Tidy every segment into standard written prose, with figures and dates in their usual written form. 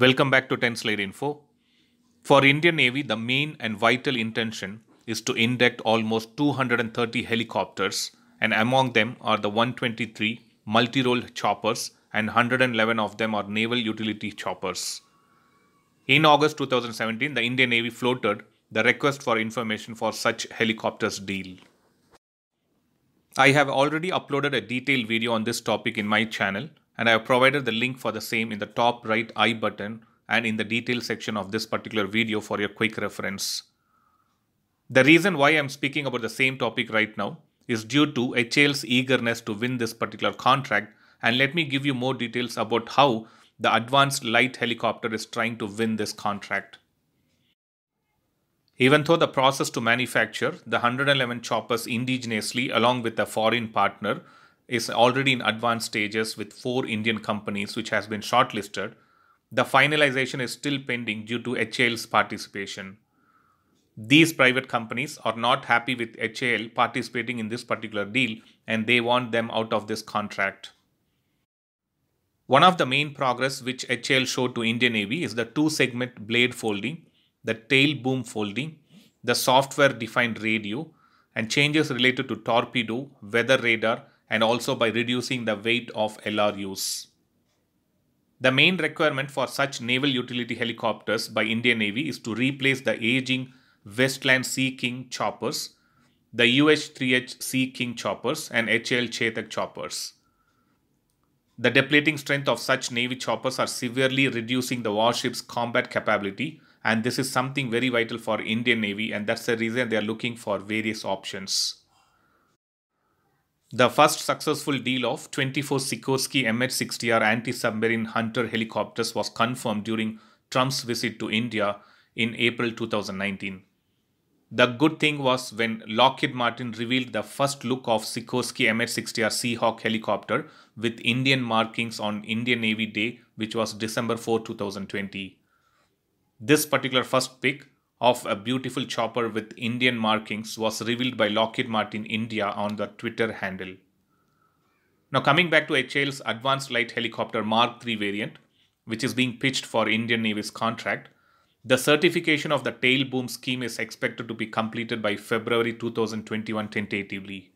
Welcome back to 10Slide Info. For Indian Navy, the main and vital intention is to induct almost 230 helicopters, and among them are the 123 multi-role choppers and 111 of them are naval utility choppers. In August 2017, the Indian Navy floated the request for information for such helicopters deal. I have already uploaded a detailed video on this topic in my channel, and I have provided the link for the same in the top right I button and in the detail section of this particular video for your quick reference. The reason why I am speaking about the same topic right now is due to HAL's eagerness to win this particular contract, and let me give you more details about how the Advanced Light Helicopter is trying to win this contract. Even though the process to manufacture the 111 choppers indigenously along with a foreign partner is already in advanced stages with 4 Indian companies which has been shortlisted, the finalization is still pending due to HAL's participation. These private companies are not happy with HAL participating in this particular deal and they want them out of this contract. One of the main progress which HAL showed to Indian Navy is the 2-segment blade folding, the tail boom folding, the software-defined radio, and changes related to torpedo, weather radar, and also by reducing the weight of LRUs. The main requirement for such naval utility helicopters by Indian Navy is to replace the aging Westland Sea King choppers, the UH-3H Sea King choppers, and HAL Chetak choppers. The depleting strength of such Navy choppers are severely reducing the warship's combat capability, and this is something very vital for Indian Navy, and that's the reason they are looking for various options. The first successful deal of 24 Sikorsky MH-60R anti-submarine hunter helicopters was confirmed during Trump's visit to India in April 2019. The good thing was when Lockheed Martin revealed the first look of Sikorsky MH-60R Seahawk helicopter with Indian markings on Indian Navy Day, which was December 4, 2020. This particular first pick of a beautiful chopper with Indian markings was revealed by Lockheed Martin India on the Twitter handle. Now coming back to HAL's Advanced Light Helicopter Mark III variant, which is being pitched for Indian Navy's contract, the certification of the tail boom scheme is expected to be completed by February 2021 tentatively.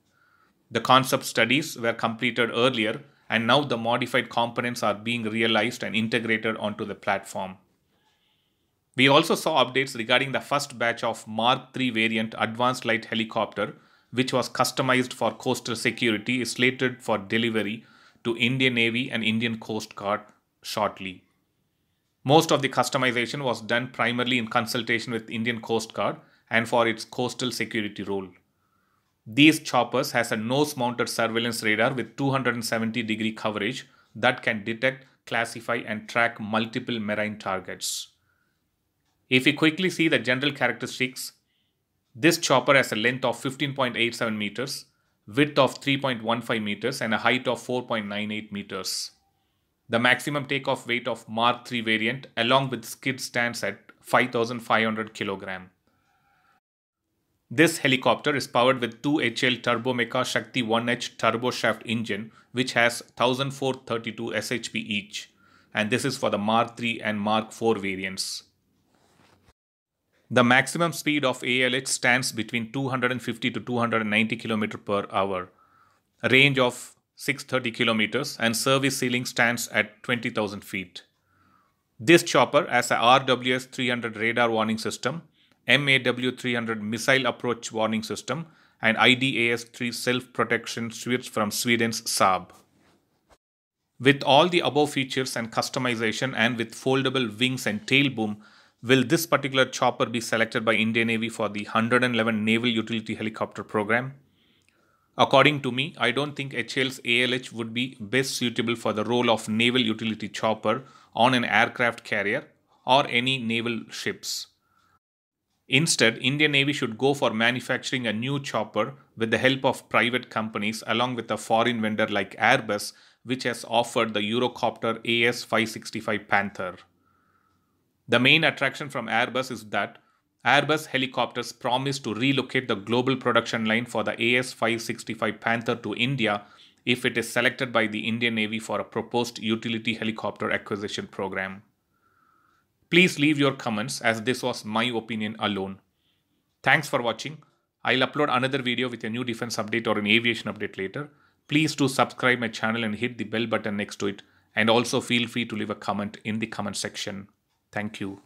The concept studies were completed earlier and now the modified components are being realized and integrated onto the platform. We also saw updates regarding the first batch of Mark III variant Advanced Light Helicopter, which was customized for coastal security, is slated for delivery to Indian Navy and Indian Coast Guard shortly. Most of the customization was done primarily in consultation with Indian Coast Guard and for its coastal security role. These choppers has a nose-mounted surveillance radar with 270-degree coverage that can detect, classify and track multiple marine targets. If we quickly see the general characteristics, this chopper has a length of 15.87 meters, width of 3.15 meters and a height of 4.98 meters. The maximum takeoff weight of Mark III variant along with skid stands at 5,500 kg. This helicopter is powered with 2 HAL Turbomeca Shakti 1H turboshaft engine which has 1,432 SHP each, and this is for the Mark III and Mark IV variants. The maximum speed of ALH stands between 250 to 290 km per hour, a range of 630 km, and service ceiling stands at 20,000 feet. This chopper has a RWS 300 radar warning system, MAW 300 missile approach warning system, and IDAS 3 self-protection switch from Sweden's Saab. With all the above features and customization and with foldable wings and tail boom, will this particular chopper be selected by Indian Navy for the 111 Naval Utility Helicopter program? According to me, I don't think HAL's ALH would be best suitable for the role of Naval Utility Chopper on an aircraft carrier or any naval ships. Instead, Indian Navy should go for manufacturing a new chopper with the help of private companies along with a foreign vendor like Airbus, which has offered the Eurocopter AS565 Panther. The main attraction from Airbus is that Airbus Helicopters promised to relocate the global production line for the AS565 Panther to India if it is selected by the Indian Navy for a proposed utility helicopter acquisition program. Please leave your comments, as this was my opinion alone. Thanks for watching. I'll upload another video with a new defense update or an aviation update later. Please do subscribe my channel and hit the bell button next to it. And also feel free to leave a comment in the comment section. Thank you.